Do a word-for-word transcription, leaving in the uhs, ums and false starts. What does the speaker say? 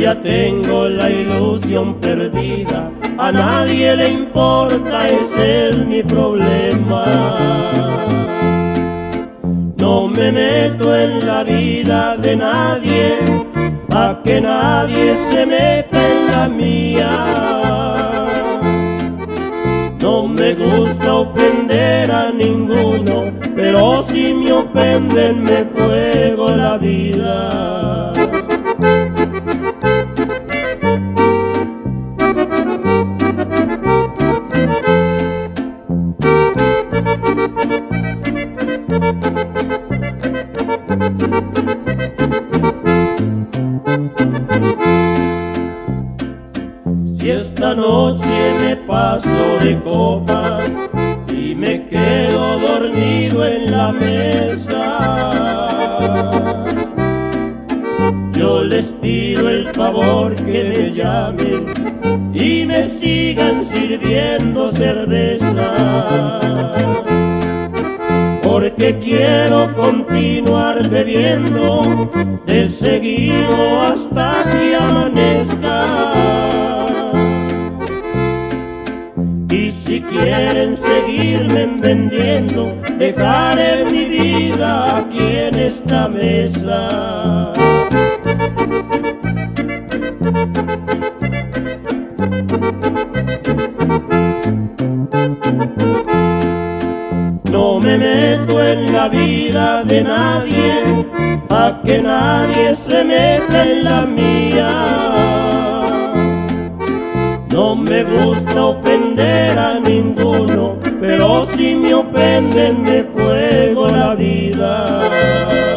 ya tengo la ilusión perdida, a nadie le importa, es él mi problema. No me meto en la vida de nadie, pa' que nadie se meta en la mía. No me gusta ofender a ninguno, pero si me ofenden me juego la vida. Si esta noche me paso de copas y me quedo dormido en la mesa, yo les pido el favor que me llamen y me sigan sirviendo cerveza, porque quiero continuar bebiendo de seguido hasta que amanezca. Y si quieren seguirme vendiendo, dejaré mi vida aquí en esta mesa. No me meto en la vida de nadie, pa' que nadie se meta en la mía. No me gusta ofender a ninguno, pero si me ofenden me juego la vida.